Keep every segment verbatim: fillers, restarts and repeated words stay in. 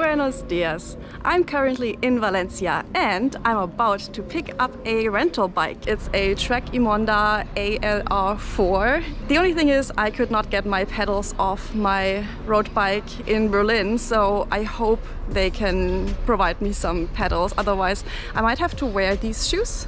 Buenos dias! I'm currently in Valencia and I'm about to pick up a rental bike. It's a Trek Emonda A L R four. The only thing is I could not get my pedals off my road bike in Berlin, so I hope they can provide me some pedals. Otherwise I might have to wear these shoes,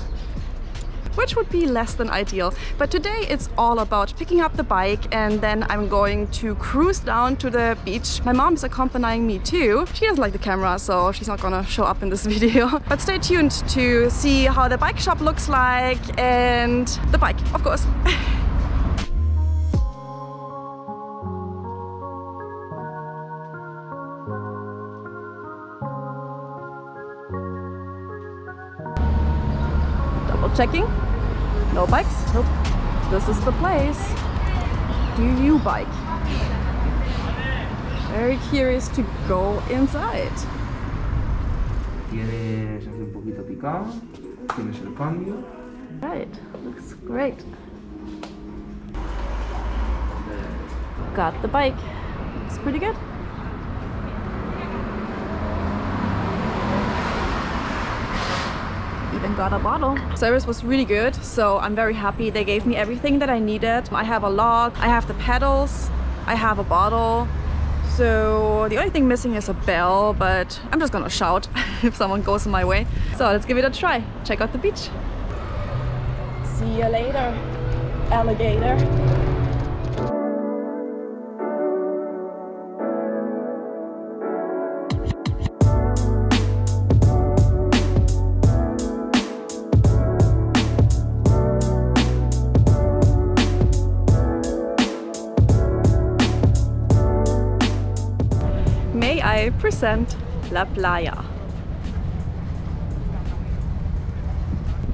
which would be less than ideal. But today it's all about picking up the bike and then I'm going to cruise down to the beach. My mom is accompanying me too. She doesn't like the camera, so she's not gonna show up in this video. But stay tuned to see how the bike shop looks like and the bike, of course. Checking. No bikes? Nope. This is the place. Do you bike? Very curious to go inside. Tienes hace un poquito picado. Tienes el cambio. Right. Looks great. Got the bike. Looks pretty good. Even got a bottle. Service was really good, so I'm very happy. They gave me everything that I needed. I have a log, I have the pedals, I have a bottle. So the only thing missing is a bell, but I'm just gonna shout if someone goes my way. So let's give it a try. Check out the beach. See you later, alligator. I present La Playa.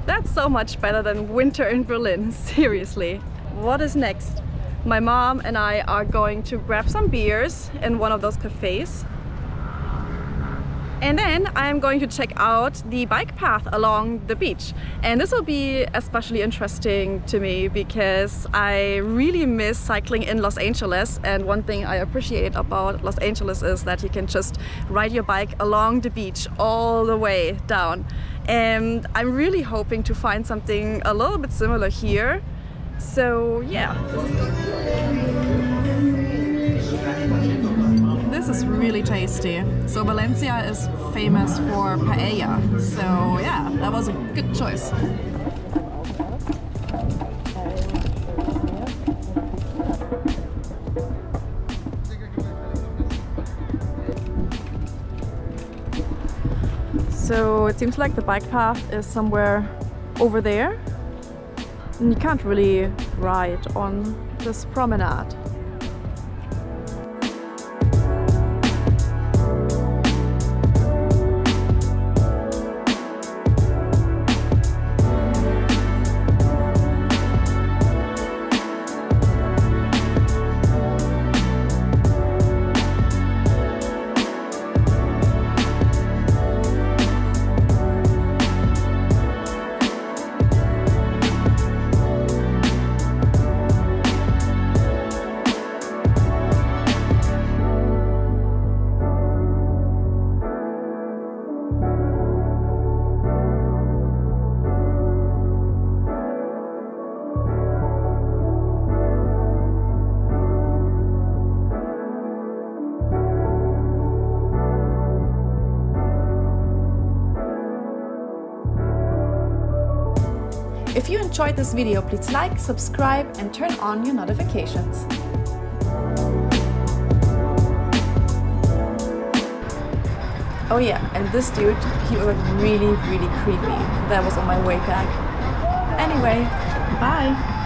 That's so much better than winter in Berlin, seriously. What is next? My mom and I are going to grab some beers in one of those cafes. And then I'm going to check out the bike path along the beach. And this will be especially interesting to me because I really miss cycling in Los Angeles. And one thing I appreciate about Los Angeles is that you can just ride your bike along the beach all the way down. And I'm really hoping to find something a little bit similar here. So yeah. This is really tasty. So Valencia is famous for paella. So yeah, that was a good choice. So it seems like the bike path is somewhere over there. And you can't really ride on this promenade. If you enjoyed this video, please like, subscribe, and turn on your notifications. Oh yeah, and this dude, he was really, really creepy. That was on my way back. Anyway, bye!